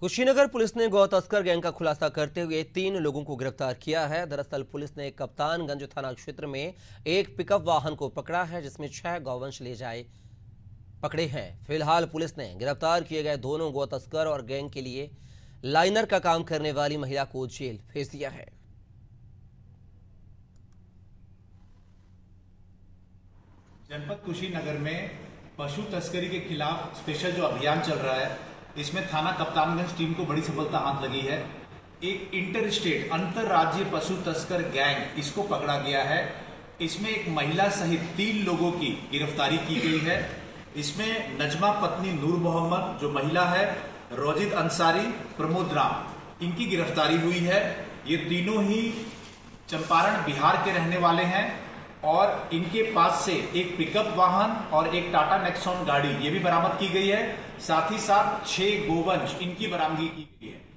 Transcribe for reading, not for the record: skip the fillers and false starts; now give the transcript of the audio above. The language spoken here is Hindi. कुशीनगर पुलिस ने गौतस्कर गैंग का खुलासा करते हुए 3 लोगों को गिरफ्तार किया है। दरअसल पुलिस ने कप्तानगंज थाना क्षेत्र में एक पिकअप वाहन को पकड़ा है, जिसमें 6 गौवंश ले जाए पकड़े हैं। फिलहाल पुलिस ने गिरफ्तार किए गए दोनों गौतस्कर और गैंग के लिए लाइनर का काम करने वाली महिला को जेल भेज दिया है। जनपद कुशीनगर में पशु तस्करी के खिलाफ स्पेशल जो अभियान चल रहा है, इसमें थाना कप्तानगंज टीम को बड़ी सफलता हाथ लगी है। एक इंटर स्टेट अंतर्राज्यीय पशु तस्कर गैंग, इसको पकड़ा गया है। इसमें एक महिला सहित 3 लोगों की गिरफ्तारी की गई है। इसमें नजमा पत्नी नूर मोहम्मद जो महिला है, रोजिद अंसारी, प्रमोद राम, इनकी गिरफ्तारी हुई है। ये तीनों ही चंपारण बिहार के रहने वाले हैं और इनके पास से एक पिकअप वाहन और एक टाटा नेक्सॉन गाड़ी ये भी बरामद की गई है। साथ ही साथ 6 गोवंश इनकी बरामदगी की गई है।